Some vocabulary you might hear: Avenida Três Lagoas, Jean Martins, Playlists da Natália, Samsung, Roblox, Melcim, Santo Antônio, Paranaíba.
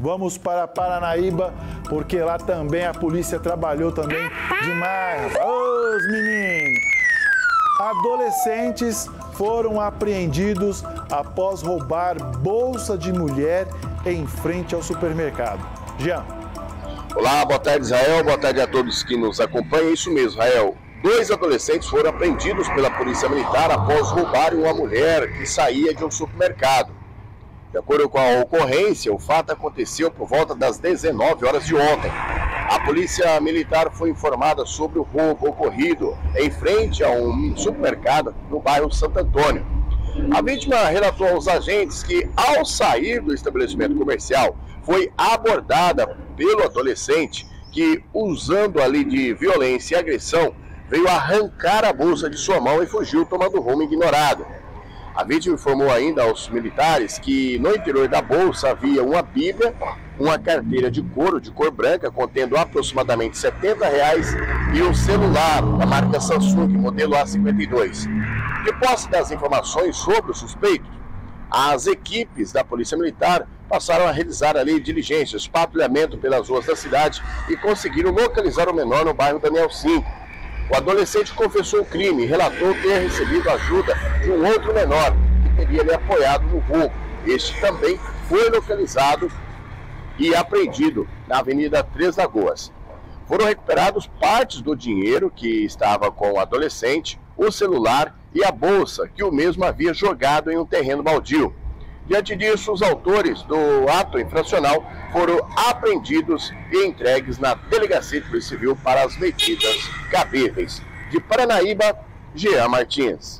Vamos para Paranaíba, porque lá também a polícia trabalhou também demais. Ô, meninos! Adolescentes foram apreendidos após roubar bolsa de mulher em frente ao supermercado. Jean. Olá, boa tarde, Israel. Boa tarde a todos que nos acompanham. Isso mesmo, Israel. 2 adolescentes foram apreendidos pela polícia militar após roubarem uma mulher que saía de um supermercado. De acordo com a ocorrência, o fato aconteceu por volta das 19 horas de ontem. A polícia militar foi informada sobre o roubo ocorrido em frente a um supermercado no bairro Santo Antônio. A vítima relatou aos agentes que, ao sair do estabelecimento comercial, foi abordada pelo adolescente que, usando ali de violência e agressão, veio arrancar a bolsa de sua mão e fugiu, tomando rumo ignorado. A vítima informou ainda aos militares que no interior da bolsa havia uma bíblia, uma carteira de couro de cor branca contendo aproximadamente R$ 70 e um celular da marca Samsung, modelo A52. De posse das informações sobre o suspeito, as equipes da Polícia Militar passaram a realizar ali diligências, patrulhamento pelas ruas da cidade e conseguiram localizar o menor no bairro da Melcim. O adolescente confessou o crime e relatou ter recebido ajuda de um outro menor que teria lhe apoiado no roubo. Este também foi localizado e apreendido na Avenida Três Lagoas. Foram recuperados partes do dinheiro que estava com o adolescente, o celular e a bolsa que o mesmo havia jogado em um terreno baldio. Diante disso, os autores do ato infracional foram apreendidos e entregues na Delegacia de Polícia Civil para as medidas cabíveis. De Paranaíba, Jean Martins.